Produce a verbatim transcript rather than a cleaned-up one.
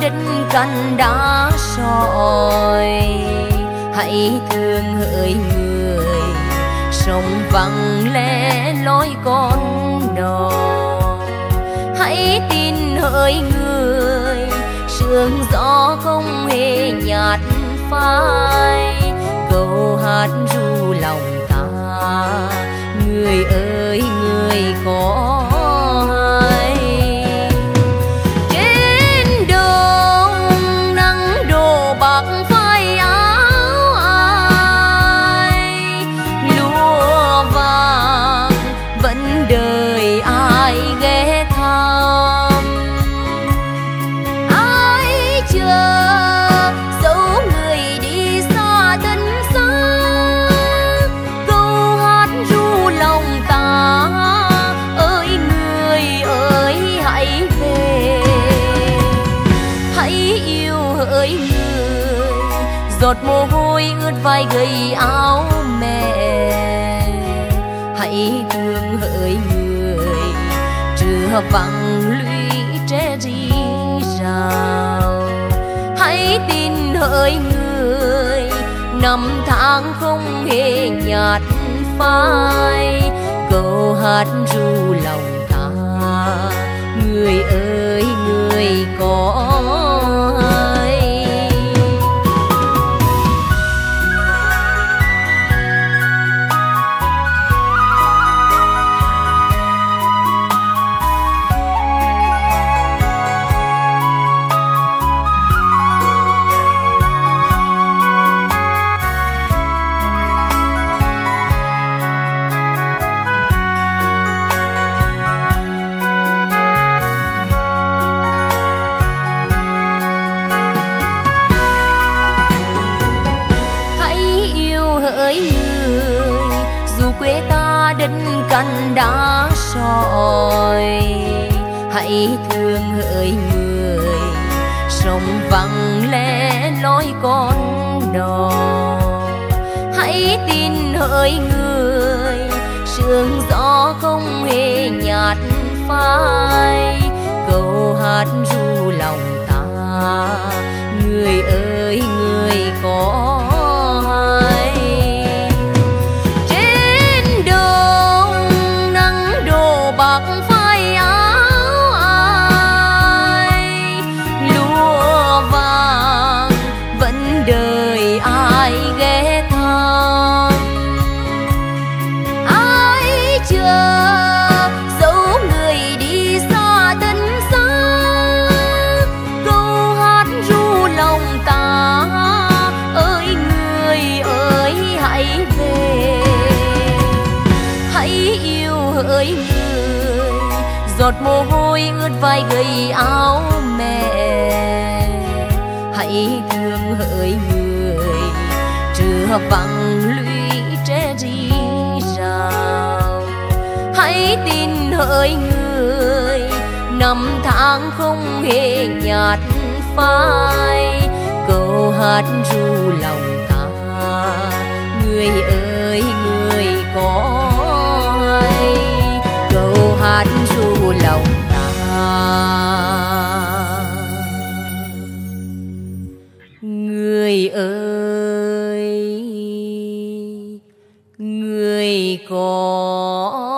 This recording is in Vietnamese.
đinh cành đá soi, hãy thương hỡi người sống vắng lẽ lối con đò. Hãy tin hỡi người sương gió không hề nhạt phai, câu hát ru lòng ta người ơi người có. Giọt mồ hôi ướt vai gầy áo mẹ, hãy thương hỡi người trưa vắng lũy tre ri rào, hãy tin hỡi người năm tháng không hề nhạt phai, câu hát ru lòng ta người ơi người có. Cành đá soi, hãy thương hỡi người sống vắng lẽ lối con đò. Hãy tin hỡi người sương gió không hề nhạt phai, câu hát ru lòng ta người ơi người có. Giọt mồ hôi ướt vai gầy áo mẹ, hãy thương hỡi người trưa vắng lũy tre ri rào, hãy tin hỡi người năm tháng không hề nhạt phai, câu hát ru lòng ta người ơi người có. Câu hát ru lòng ta người ơi người có.